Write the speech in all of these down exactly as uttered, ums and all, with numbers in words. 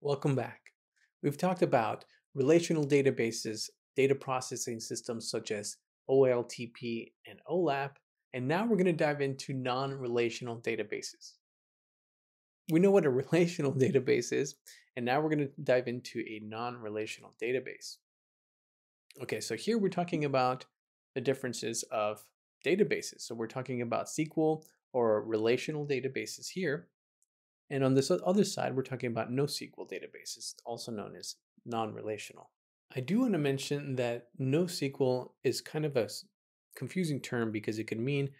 Welcome back. We've talked about relational databases, data processing systems such as O L T P and O LAP, and now we're going to dive into non-relational databases. We know what a relational database is, and now we're going to dive into a non-relational database. Okay, so here we're talking about the differences of databases. So we're talking about S Q L or relational databases here. And on this other side, we're talking about NoSQL databases, also known as non-relational. I do want to mention that NoSQL is kind of a confusing term because it could mean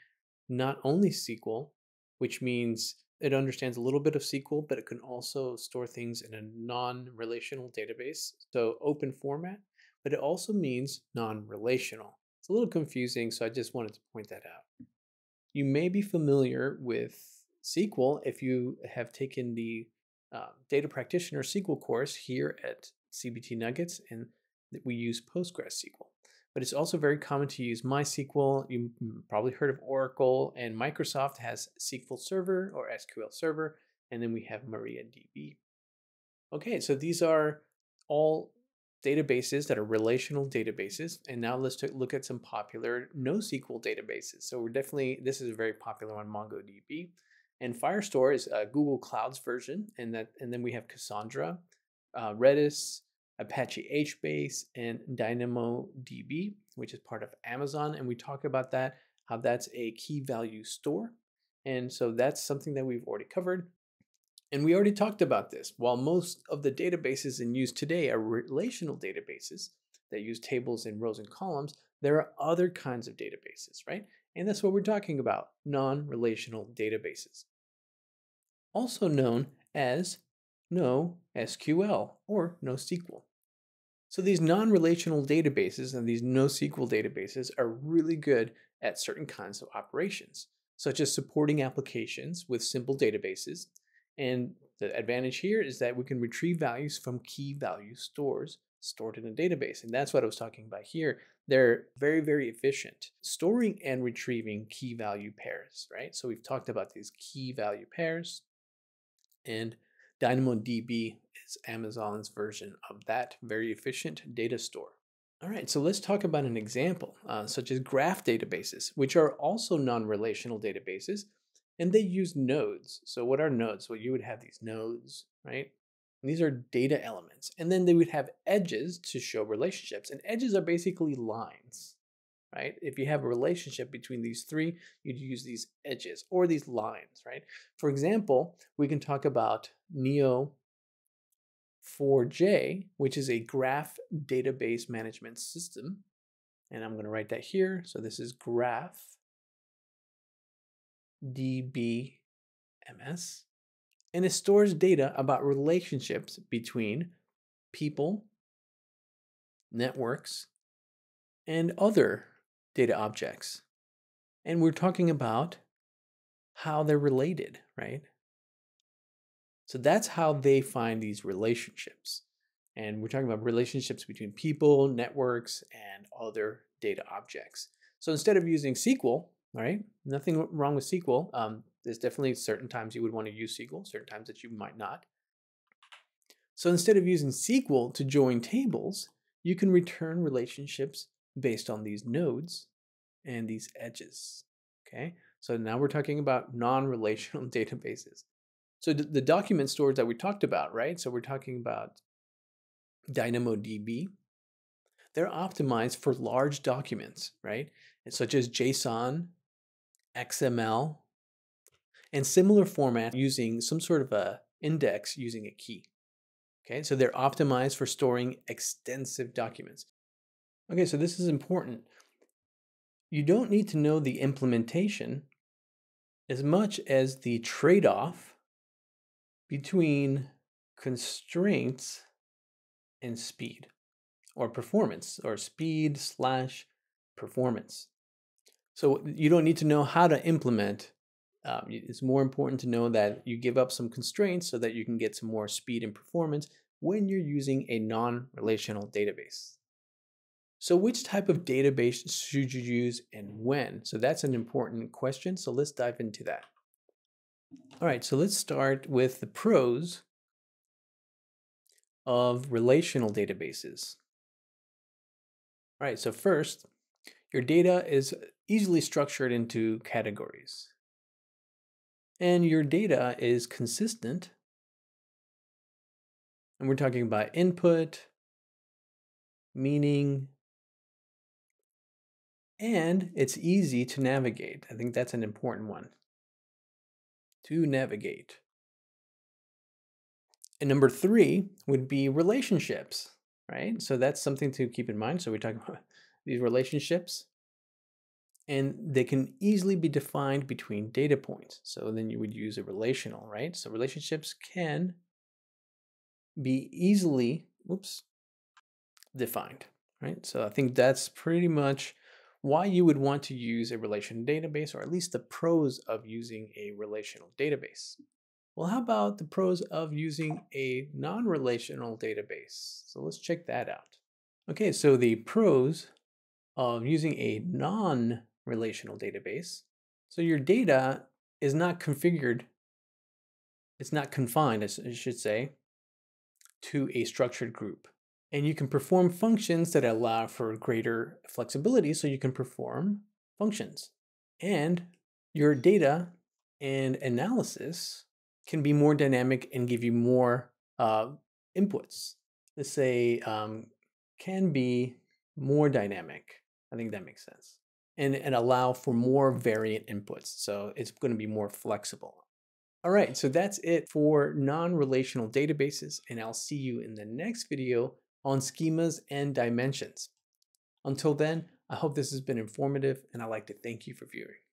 not only S Q L, which means it understands a little bit of S Q L, but it can also store things in a non-relational database, so open format, but it also means non-relational. It's a little confusing, so I just wanted to point that out. You may be familiar with S Q L if you have taken the uh, Data Practitioner S Q L course here at C B T Nuggets, and we use Postgres S Q L. But it's also very common to use MySQL. You probably heard of Oracle, and Microsoft has S Q L Server or S Q L Server, and then we have MariaDB. Okay, so these are all databases that are relational databases, and now let's take a look at some popular NoSQL databases. So we're definitely, this is a very popular one, MongoDB. And Firestore is uh, Google Cloud's version, and that, and then we have Cassandra, uh, Redis, Apache HBase, and DynamoDB, which is part of Amazon. And we talk about that, how that's a key value store. And so that's something that we've already covered. And we already talked about this. While most of the databases in use today are relational databases that use tables and rows and columns, there are other kinds of databases, right? And that's what we're talking about, non-relational databases, also known as NoSQL or NoSQL. So these non-relational databases and these NoSQL databases are really good at certain kinds of operations, such as supporting applications with simple databases. And the advantage here is that we can retrieve values from key value stores stored in a database. And that's what I was talking about here. They're very, very efficient, storing and retrieving key value pairs, right? So we've talked about these key value pairs, and DynamoDB is Amazon's version of that very efficient data store. All right, so let's talk about an example, uh, such as graph databases, which are also non-relational databases, and they use nodes. So what are nodes? Well, you would have these nodes, right? These are data elements, and then they would have edges to show relationships, and edges are basically lines, right? If you have a relationship between these three, you'd use these edges or these lines, right? For example, we can talk about Neo four J, which is a graph database management system, and I'm going to write that here. So this is graph D B M S. And it stores data about relationships between people, networks, and other data objects. And we're talking about how they're related, right? So that's how they find these relationships. And we're talking about relationships between people, networks, and other data objects. So instead of using S Q L, right? Nothing wrong with S Q L. Um, there's definitely certain times you would want to use S Q L, certain times that you might not. So instead of using S Q L to join tables, you can return relationships based on these nodes and these edges, okay? So now we're talking about non-relational databases. So the document stores that we talked about, right? So we're talking about DynamoDB. They're optimized for large documents, right? And such as JSON, X M L, and similar format using some sort of a index using a key. Okay, so they're optimized for storing extensive documents. Okay, so this is important. You don't need to know the implementation as much as the trade-off between constraints and speed, or performance, or speed slash performance. So you don't need to know how to implement. Um, it's more important to know that you give up some constraints so that you can get some more speed and performance when you're using a non-relational database. So which type of database should you use and when? So that's an important question. So let's dive into that. All right, so let's start with the pros of relational databases. All right, so first, your data is easily structured into categories. And your data is consistent. And we're talking about input, meaning, and it's easy to navigate. I think that's an important one. To navigate. And number three would be relationships, right? So that's something to keep in mind. So we're talking about these relationships. And they can easily be defined between data points. So then you would use a relational, right? So relationships can be easily, oops, defined, right? So I think that's pretty much why you would want to use a relational database, or at least the pros of using a relational database. Well, how about the pros of using a non-relational database? So let's check that out. Okay, so the pros of using a non-relational relational database. So your data is not configured, it's not confined, I should say, to a structured group. And you can perform functions that allow for greater flexibility, so you can perform functions. And your data and analysis can be more dynamic and give you more uh, inputs. Let's say um, can be more dynamic. I think that makes sense. And, and allow for more variant inputs. So it's going to be more flexible. All right, so that's it for non-relational databases, and I'll see you in the next video on schemas and dimensions. Until then, I hope this has been informative, and I'd like to thank you for viewing.